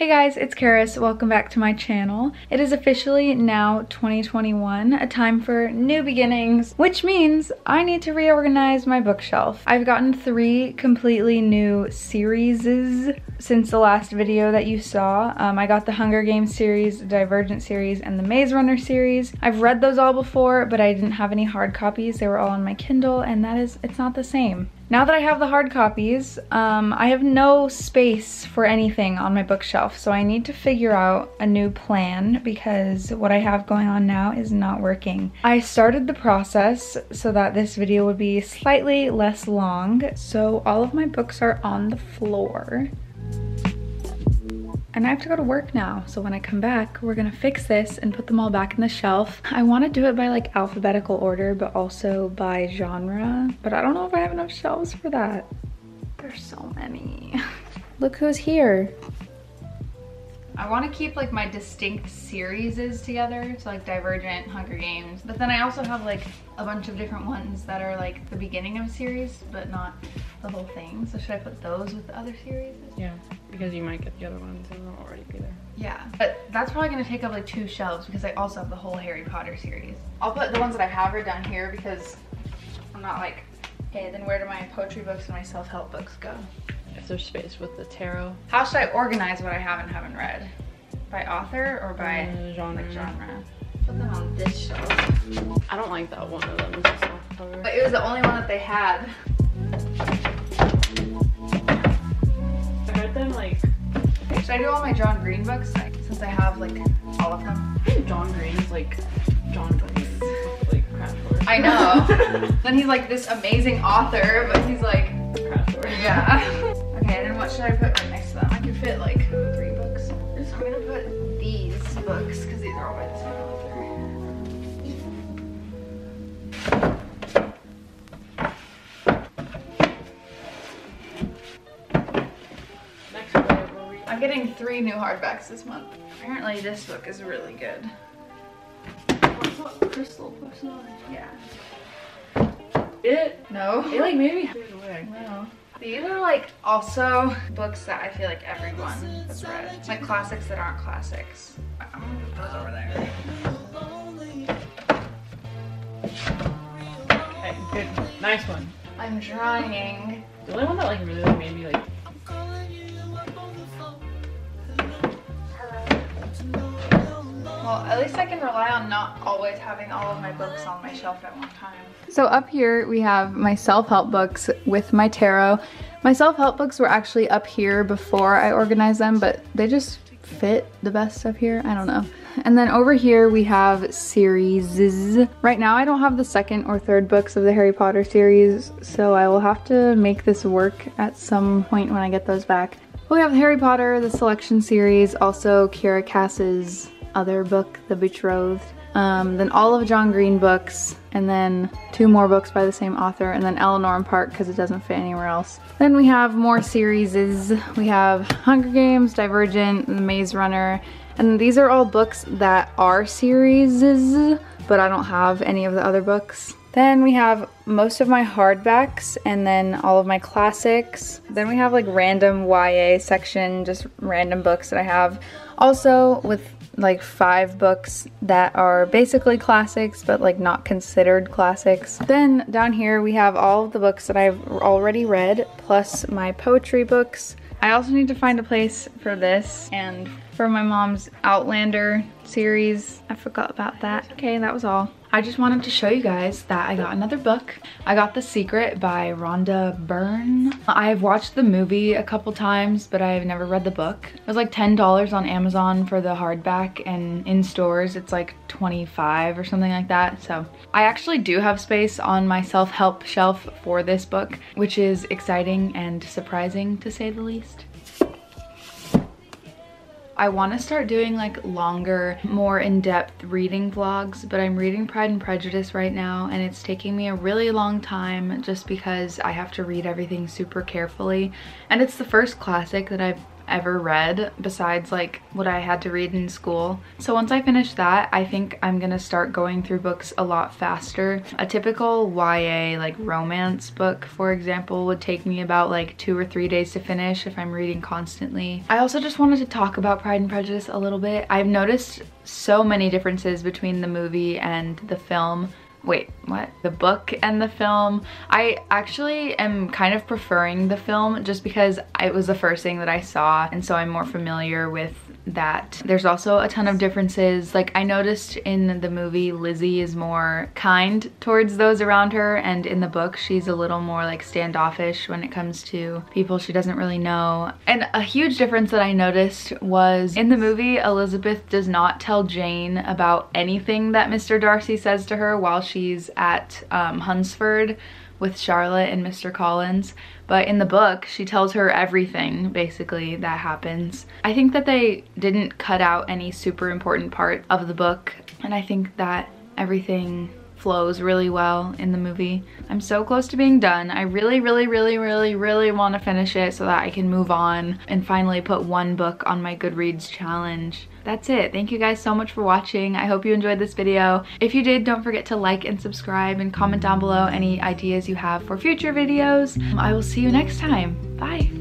Hey guys, it's Karis. Welcome back to my channel. It is officially now 2021, a time for new beginnings, which means I need to reorganize my bookshelf. I've gotten 3 completely new series since the last video that you saw. I got the Hunger Games series, the Divergent series, and the Maze Runner series. I've read those all before, but I didn't have any hard copies. They were all on my Kindle, and it's not the same. Now that I have the hard copies, I have no space for anything on my bookshelf, so I need to figure out a new plan because what I have going on now is not working. I started the process so that this video would be slightly less long, so all of my books are on the floor. And I have to go to work now, so when I come back, we're gonna fix this and put them all back in the shelf. I wanna do it by like alphabetical order, but also by genre, but I don't know if I have enough shelves for that. There's so many. Look who's here. I wanna keep like my distinct series together, so like Divergent, Hunger Games, but then I also have like a bunch of different ones that are like the beginning of a series, but not the whole thing. So should I put those with the other series? Yeah. Because you might get the other ones and they'll already be there. Yeah, but that's probably gonna take up like 2 shelves because I also have the whole Harry Potter series. I'll put the ones that I have are down here because I'm not like, hey, then where do my poetry books and my self-help books go? If there's space with the tarot. How should I organize what I have and haven't read? By author or by genre? Like genre. Put them on this shelf. I don't like that one of them is a soft cover. But it was the only one that they had. Them, like, should I do all my John Green books like, since I have like all of them? I think John Green's like John Green, like Crash Course. I know. Then he's like this amazing author, but he's like Crash Course. Yeah. Okay, then what should I put right next to them? I can fit like 3 books. I'm gonna put these books because these are all by the same author. I'm getting 3 new hardbacks this month. Apparently this book is really good. What's up, Crystal Personality? Yeah. It like made me hide away. No. These are like also books that I feel like everyone has read. Like classics that aren't classics. I'm gonna put those over there. Okay, good. Nice one. I'm trying. The only one that like really made me like well, at least I can rely on not always having all of my books on my shelf at one time. So up here we have my self-help books with my tarot. My self-help books were actually up here before I organized them, but they just fit the best up here. I don't know. And then over here we have series. Right now I don't have the 2nd or 3rd books of the Harry Potter series, so I will have to make this work at some point when I get those back. We have Harry Potter, the selection series, also Kira Cass's other book, The Betrothed, then all of John Green books, and then 2 more books by the same author, and then Eleanor and Park because it doesn't fit anywhere else. Then we have more series. We have Hunger Games, Divergent, The Maze Runner, and these are all books that are series, but I don't have any of the other books. Then we have most of my hardbacks and then all of my classics. Then we have like random YA section, just random books that I have. Also with like 5 books that are basically classics but like not considered classics. Then down here we have all of the books that I've already read plus my poetry books. I also need to find a place for this and for my mom's Outlander series. I forgot about that. Okay, that was all. I just wanted to show you guys that I got another book. I got The Secret by Rhonda Byrne. I've watched the movie a couple times, but I've never read the book. It was like $10 on Amazon for the hardback, and in stores it's like $25 or something like that. So I actually do have space on my self-help shelf for this book, which is exciting and surprising to say the least. I want to start doing like longer, more in-depth reading vlogs, but I'm reading Pride and Prejudice right now and it's taking me a really long time just because I have to read everything super carefully. And it's the first classic that I've ever read besides like what I had to read in school. So once I finish that, I think I'm gonna start going through books a lot faster. A typical YA like romance book, for example, would take me about like 2 or 3 days to finish if I'm reading constantly. I also just wanted to talk about Pride and Prejudice a little bit. I've noticed so many differences between the movie and the film. Wait, what? The book and the film. I actually am kind of preferring the film just because it was the first thing that I saw, and so I'm more familiar with that. There's also a ton of differences. Like, I noticed in the movie Lizzie is more kind towards those around her, and in the book she's a little more like standoffish when it comes to people she doesn't really know. And a huge difference that I noticed was in the movie Elizabeth does not tell Jane about anything that Mr. Darcy says to her while she's at Hunsford with Charlotte and Mr. Collins, but in the book she tells her everything basically that happens. I think that they didn't cut out any super important part of the book, and I think that everything flows really well in the movie. I'm so close to being done. I really, really, really, really, really want to finish it so that I can move on and finally put one book on my Goodreads challenge. That's it. Thank you guys so much for watching. I hope you enjoyed this video. If you did, don't forget to like and subscribe and comment down below any ideas you have for future videos. I will see you next time. Bye.